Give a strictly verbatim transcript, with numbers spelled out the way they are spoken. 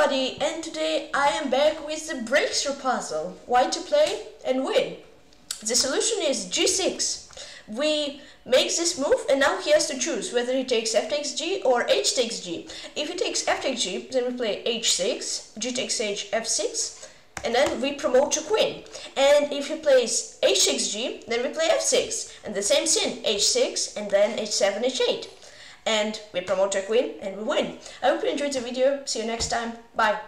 everybody, and today I am back with the breakthrough puzzle, why to play and win. The solution is g six. We make this move and now he has to choose whether he takes f takes g or h takes g. If he takes f takes g, then we play h six, g takes h, f six, and then we promote to queen. And if he plays h takes g, then we play f six, and the same thing, h six, and then h seven, h eight. And we promote a queen and we win. I hope you enjoyed the video. See you next time. Bye.